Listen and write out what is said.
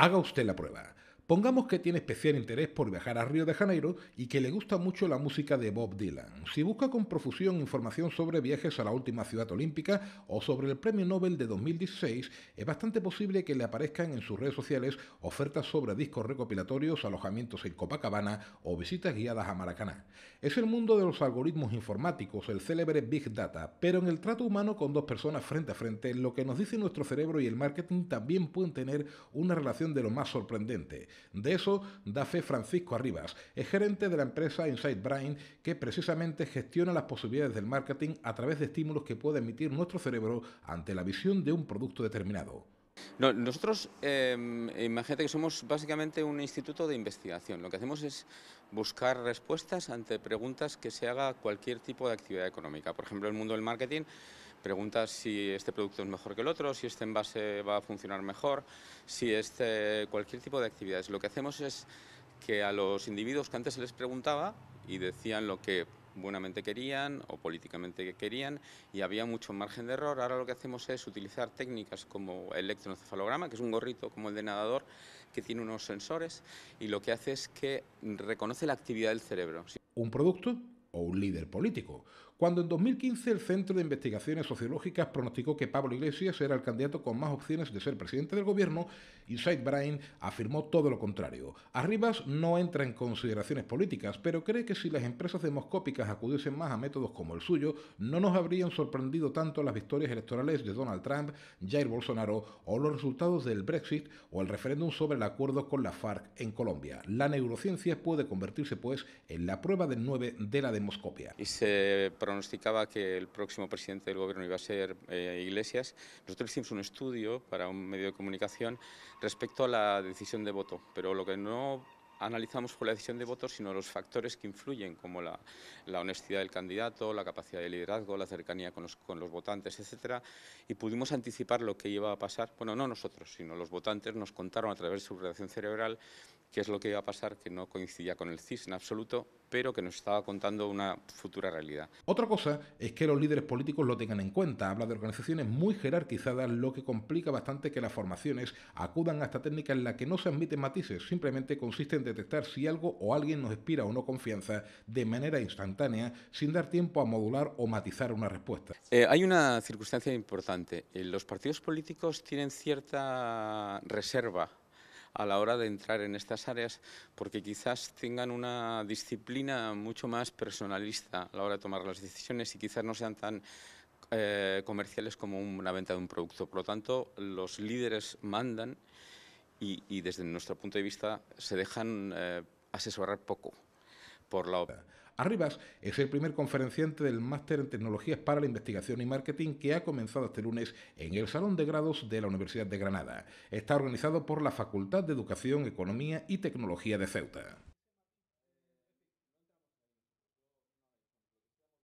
Haga usted la prueba. Pongamos que tiene especial interés por viajar a Río de Janeiro y que le gusta mucho la música de Bob Dylan. Si busca con profusión información sobre viajes a la última ciudad olímpica o sobre el premio Nobel de 2016, es bastante posible que le aparezcan en sus redes sociales ofertas sobre discos recopilatorios, alojamientos en Copacabana o visitas guiadas a Maracaná. Es el mundo de los algoritmos informáticos, el célebre Big Data, pero en el trato humano con dos personas frente a frente, lo que nos dice nuestro cerebro y el marketing también pueden tener una relación de lo más sorprendente. De eso da fe Francisco Arribas, es gerente de la empresa Insight Brain, que precisamente gestiona las posibilidades del marketing a través de estímulos que puede emitir nuestro cerebro ante la visión de un producto determinado. No, nosotros, imagínate que somos básicamente un instituto de investigación. Lo que hacemos es buscar respuestas ante preguntas que se haga cualquier tipo de actividad económica. Por ejemplo, en el mundo del marketing, preguntas si este producto es mejor que el otro, si este envase va a funcionar mejor, si cualquier tipo de actividades. Lo que hacemos es que a los individuos que antes se les preguntaba y decían lo que buenamente querían o políticamente querían y había mucho margen de error. Ahora lo que hacemos es utilizar técnicas como el electroencefalograma, que es un gorrito como el de nadador que tiene unos sensores y lo que hace es que reconoce la actividad del cerebro. ¿Un producto o un líder político? Cuando en 2015 el Centro de Investigaciones Sociológicas pronosticó que Pablo Iglesias era el candidato con más opciones de ser presidente del gobierno, Insight Brain afirmó todo lo contrario. Arribas no entra en consideraciones políticas, pero cree que si las empresas demoscópicas acudiesen más a métodos como el suyo, no nos habrían sorprendido tanto las victorias electorales de Donald Trump, Jair Bolsonaro o los resultados del Brexit o el referéndum sobre el acuerdo con la FARC en Colombia. La neurociencia puede convertirse, pues, en la prueba del 9 de la demoscopia. Y se pronosticaba que el próximo presidente del gobierno iba a ser Iglesias. Nosotros hicimos un estudio para un medio de comunicación respecto a la decisión de voto, pero lo que no analizamos fue la decisión de voto, sino los factores que influyen, como la honestidad del candidato, la capacidad de liderazgo, la cercanía con los votantes, etcétera, y pudimos anticipar lo que iba a pasar. Bueno, no nosotros, sino los votantes nos contaron a través de su reacción cerebral qué es lo que iba a pasar, que no coincidía con el CIS en absoluto, pero que nos estaba contando una futura realidad. Otra cosa es que los líderes políticos lo tengan en cuenta. Habla de organizaciones muy jerarquizadas, lo que complica bastante que las formaciones acudan a esta técnica en la que no se admiten matices, simplemente consiste en detectar si algo o alguien nos inspira o no confianza de manera instantánea, sin dar tiempo a modular o matizar una respuesta. Hay una circunstancia importante. Los partidos políticos tienen cierta reserva a la hora de entrar en estas áreas, porque quizás tengan una disciplina mucho más personalista a la hora de tomar las decisiones y quizás no sean tan comerciales como una venta de un producto. Por lo tanto, los líderes mandan y desde nuestro punto de vista se dejan asesorar poco por la OPA. Arribas es el primer conferenciante del Máster en Tecnologías para la Investigación y Marketing que ha comenzado este lunes en el Salón de Grados de la Universidad de Granada. Está organizado por la Facultad de Educación, Economía y Tecnología de Ceuta.